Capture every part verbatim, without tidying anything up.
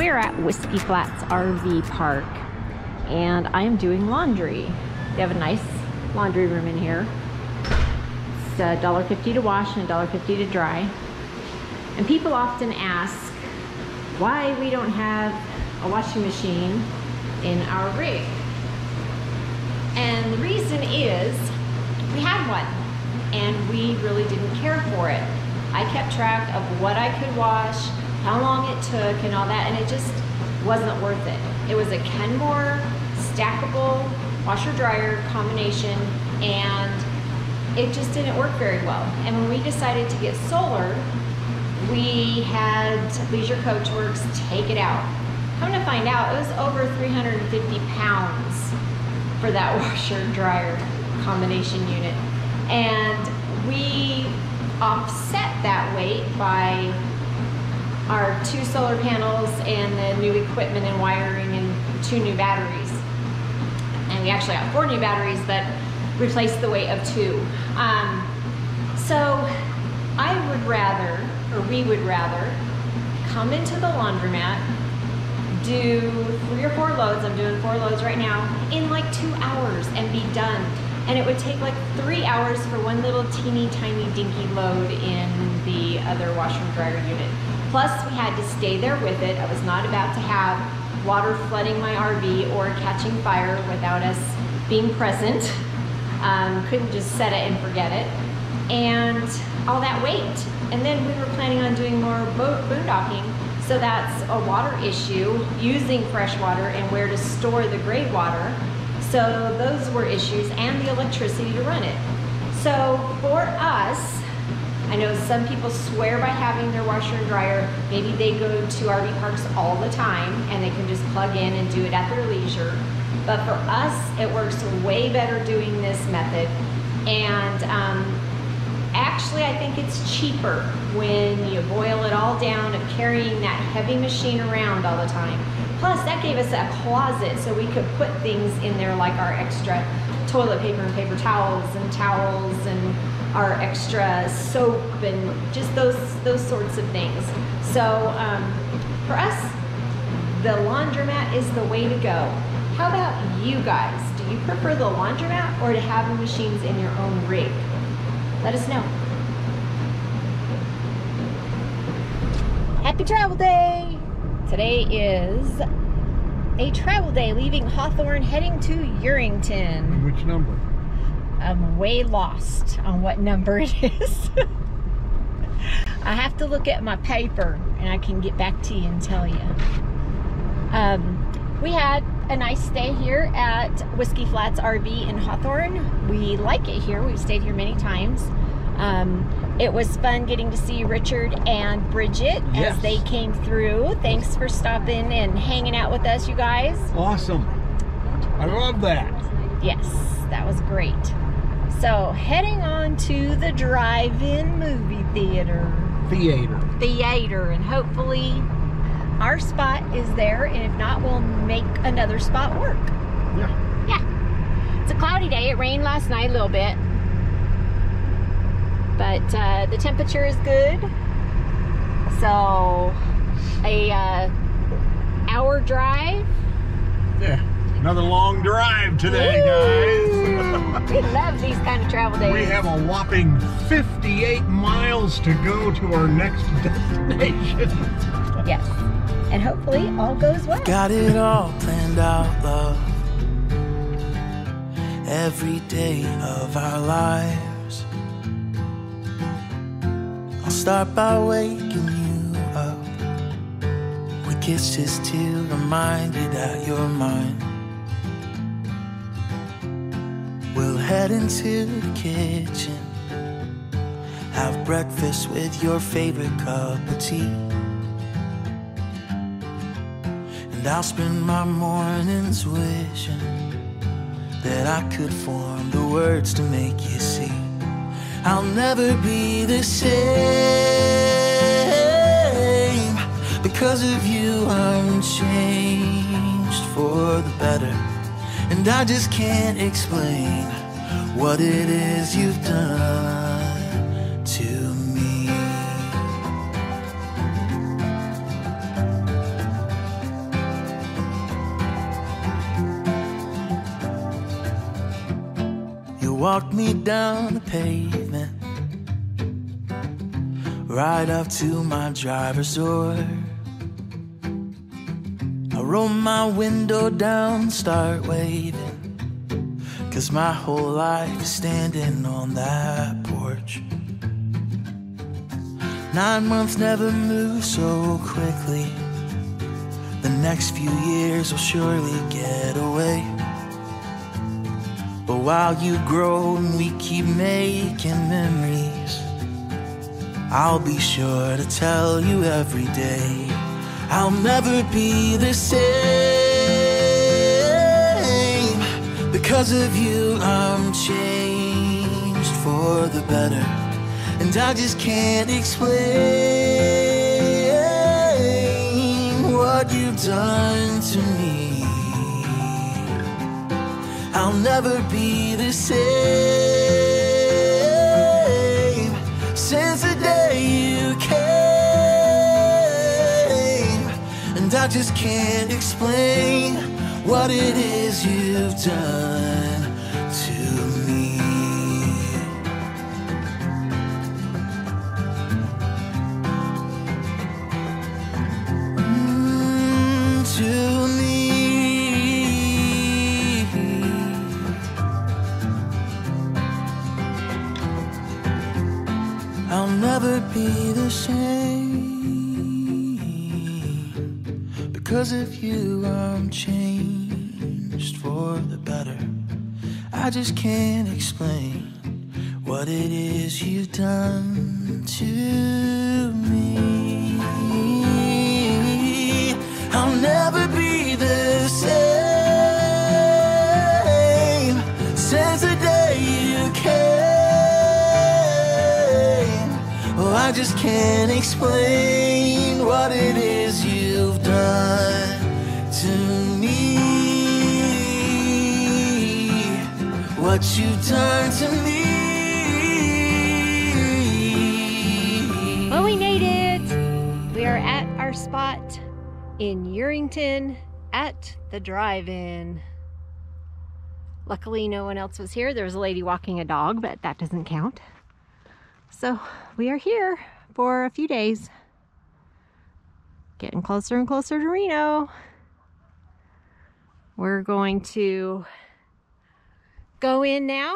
We're at Whiskey Flats R V Park and I am doing laundry. They have a nice laundry room in here. It's a dollar fifty to wash and a dollar fifty to dry. And people often ask why we don't have a washing machine in our rig. And the reason is we had one and we really didn't care for it. I kept track of what I could wash, how long it took and all that, and it just wasn't worth it. It was a Kenmore stackable washer dryer combination and it just didn't work very well. And when we decided to get solar, we had Leisure Coach Works take it out. Come to find out, it was over three hundred fifty pounds for that washer dryer combination unit. And we offset that weight by our two solar panels and the new equipment and wiring and two new batteries. And we actually got four new batteries that replaced the weight of two. Um, so I would rather, or we would rather, come into the laundromat, do three or four loads, I'm doing four loads right now, in like two hours and be done. And it would take like three hours for one little teeny tiny dinky load in the other washer and dryer unit. Plus we had to stay there with it. I was not about to have water flooding my R V or catching fire without us being present. Um, couldn't just set it and forget it. And all that weight. And then we were planning on doing more boat boondocking. So that's a water issue, using fresh water and where to store the gray water. So those were issues, and the electricity to run it. So for us, I know some people swear by having their washer and dryer. Maybe they go to R V parks all the time and they can just plug in and do it at their leisure. But for us, it works way better doing this method. And um, actually, I think it's cheaper when you boil it all down of carrying that heavy machine around all the time. Plus, that gave us a closet so we could put things in there like our extra toilet paper and paper towels and towels and our extra soap and just those, those sorts of things. So um, for us, the laundromat is the way to go. How about you guys? Do you prefer the laundromat or to have the machines in your own rig? Let us know. Happy travel day! Today is a travel day, leaving Hawthorne, heading to Yerington. Which number? I'm way lost on what number it is. I have to look at my paper and I can get back to you and tell you. Um, we had a nice stay here at Whiskey Flats R V in Hawthorne. We like it here. We've stayed here many times. Um, it was fun getting to see Richard and Bridget yes. as they came through. Thanks for stopping and hanging out with us, you guys. Awesome. I love that. Yes, that was great. So, heading on to the drive-in movie theater. Theater. Theater, and hopefully our spot is there, and if not, we'll make another spot work. Yeah. Yeah. It's a cloudy day. It rained last night a little bit. But uh, the temperature is good. So, a uh, hour drive. Yeah. Another long drive today, Woo! Guys. We love these kind of travel days. We have a whopping fifty-eight miles to go to our next destination. Yes. And hopefully all goes well. Got it all planned out, love. Every day of our lives. I'll start by waking you up with kisses to remind you that you're mine. We'll head into the kitchen, have breakfast with your favorite cup of tea. And I'll spend my mornings wishing that I could form the words to make you see. I'll never be the same. Because of you I'm changed for the better. And I just can't explain what it is you've done to me. walked me down the pavement, right up to my driver's door. I rolled my window down and start waving, 'cause my whole life is standing on that porch. Nine months never moved so quickly. The next few years will surely get away. But while you grow and we keep making memories, I'll be sure to tell you every day I'll never be the same. Because of you I'm changed for the better, and I just can't explain what you've done to me. I'll never be the same since the day you came, and I just can't explain what it is you've done to me. Mm, to me. I'll never be the same. Because of you I'm changed for the better. I just can't explain what it is you've done to me. I'll never be the same since the day you came. I just can't explain what it is you've done to me. What you've done to me. Well, we made it. We are at our spot in Yerington at the drive-in. Luckily, no one else was here. There was a lady walking a dog, but that doesn't count. So we are here for a few days, getting closer and closer to Reno. We're going to go in now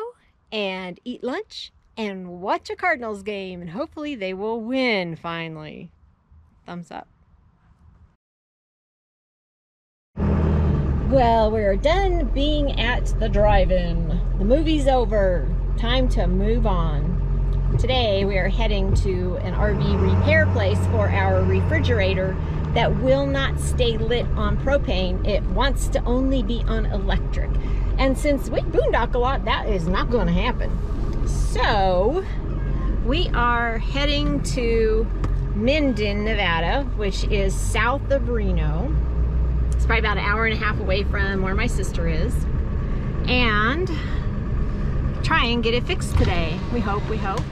and eat lunch and watch a Cardinals game, and hopefully they will win finally. Thumbs up. Well, we're done being at the drive-in. The movie's over. Time to move on. Today we are heading to an R V repair place for our refrigerator that will not stay lit on propane. It wants to only be on electric. And since we boondock a lot, that is not going to happen. So we are heading to Minden, Nevada, which is south of Reno. It's probably about an hour and a half away from where my sister is. And try and get it fixed today. We hope, we hope.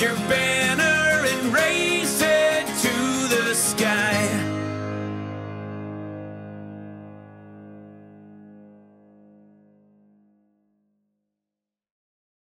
your banner and raise it to the sky.